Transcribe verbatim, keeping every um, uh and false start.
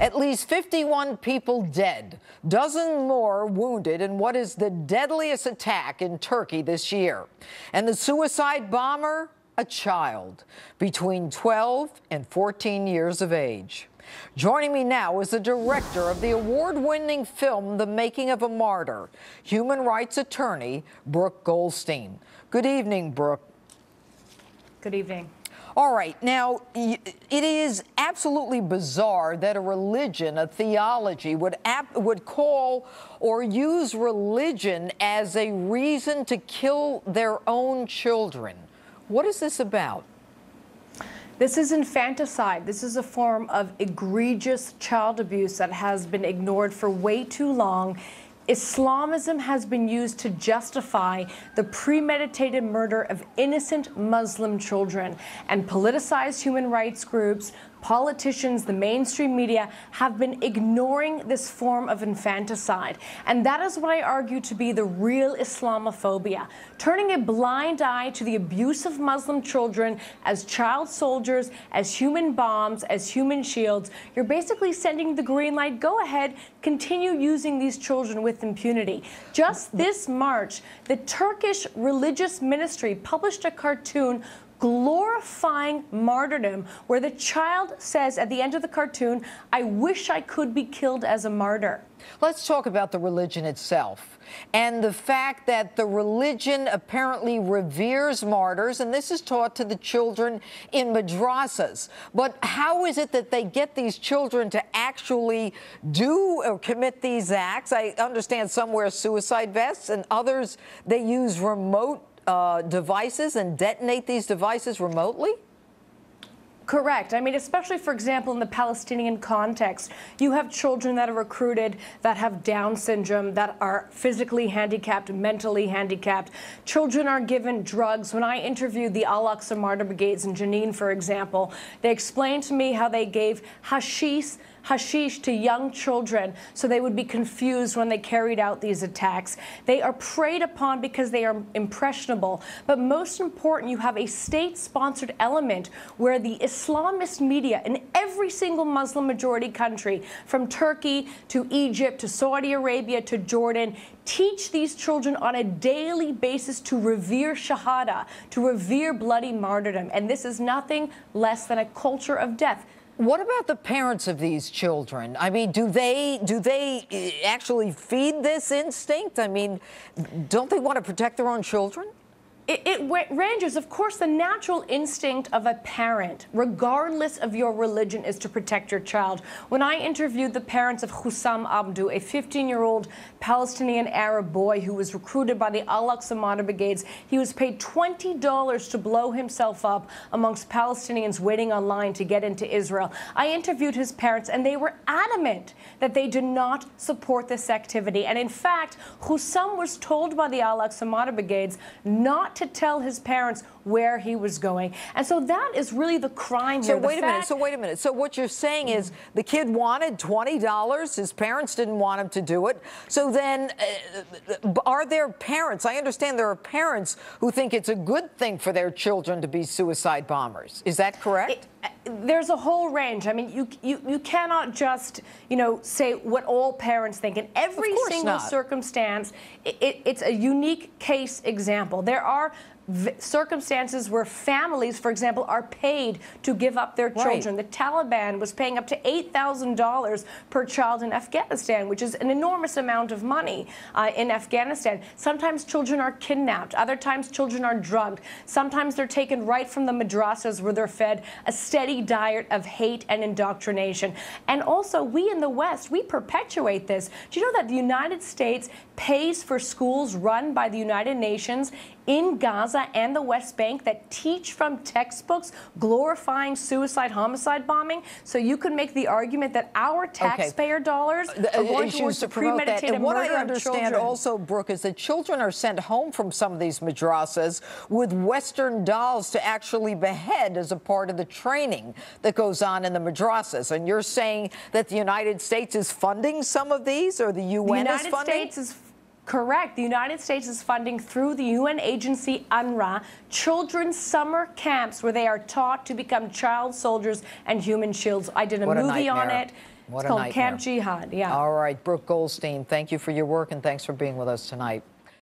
At least fifty-one people dead, dozen more wounded in what is the deadliest attack in Turkey this year. And the suicide bomber, a child between twelve and fourteen years of age. Joining me now is the director of the award-winning film, The Making of a Martyr, human rights attorney, Brooke Goldstein. Good evening, Brooke. Good evening. All right. Now, it is absolutely bizarre that a religion, a theology, would ap would call or use religion as a reason to kill their own children. What is this about? This is infanticide. This is a form of egregious child abuse that has been ignored for way too long. Islamism has been used to justify the premeditated murder of innocent Muslim children, and politicized human rights groups, politicians, the mainstream media have been ignoring this form of infanticide. And that is what I argue to be the real Islamophobia, turning a blind eye to the abuse of Muslim children as child soldiers, as human bombs, as human shields. You're basically sending the green light, go ahead, continue using these children with impunity. Just this March, the Turkish religious ministry published a cartoon glorifying martyrdom, where the child says at the end of the cartoon, I wish I could be killed as a martyr. Let's talk about the religion itself and the fact that the religion apparently reveres martyrs, and this is taught to the children in madrasas. But how is it that they get these children to actually do or commit these acts? I understand some wear suicide vests, and others, they use remote Uh, devices and detonate these devices remotely? Correct. I mean, especially, for example, in the Palestinian context, you have children that are recruited that have Down syndrome, that are physically handicapped, mentally handicapped. Children are given drugs. When I interviewed the Al-Aqsa Martyrs' Brigades in Janine, for example, they explained to me how they gave hashish hashish to young children so they would be confused when they carried out these attacks. They are preyed upon because they are impressionable. But most important, you have a state-sponsored element where the Islamist media in every single Muslim-majority country, from Turkey to Egypt to Saudi Arabia to Jordan, teach these children on a daily basis to revere Shahada, to revere bloody martyrdom. And this is nothing less than a culture of death. What about the parents of these children? I mean, do they do they actually feed this instinct? I mean, don't they want to protect their own children? It, it ranges. Of course, the natural instinct of a parent, regardless of your religion, is to protect your child. When I interviewed the parents of Husam Abdu, a fifteen-year-old Palestinian Arab boy who was recruited by the Al-Aqsa Martyrs' Brigades, he was paid twenty dollars to blow himself up amongst Palestinians waiting online to get into Israel. I interviewed his parents, and they were adamant that they did not support this activity. And in fact, Husam was told by the Al-Aqsa Martyrs' Brigades not to tell his parents where he was going. And so that is really the crime here. So wait a minute, so wait a minute. So what you're saying is the kid wanted twenty dollars, his parents didn't want him to do it. So then uh, are there parents, I understand there are parents who think it's a good thing for their children to be suicide bombers. Is that correct? It, There's a whole range. I mean, you, you you cannot just, you know, say what all parents think. In every single not. circumstance, it, it, it's a unique case example. There are circumstances where families, for example, are paid to give up their children. Right. The Taliban was paying up to eight thousand dollars per child in Afghanistan, which is an enormous amount of money uh, in Afghanistan. Sometimes children are kidnapped. Other times children are drugged. Sometimes they're taken right from the madrasas where they're fed a steady diet of hate and indoctrination. And also, we in the West, we perpetuate this. Do you know that the United States pays for schools run by the United Nations in Gaza and the West Bank that teach from textbooks glorifying suicide, homicide bombing? So you could make the argument that our taxpayer okay. dollars the, are going towards to premeditated that. And what murder I understand also, Brooke, is that children are sent home from some of these madrasas with Western dolls to actually behead as a part of the training that goes on in the madrasas. And you're saying that the United States is funding some of these, or the U N the United is funding? States is Correct. The United States is funding through the U N agency UNRWA children's summer camps where they are taught to become child soldiers and human shields. I did a what movie a on it. What it's a called nightmare. Camp Jihad. Yeah. All right, Brooke Goldstein, thank you for your work and thanks for being with us tonight.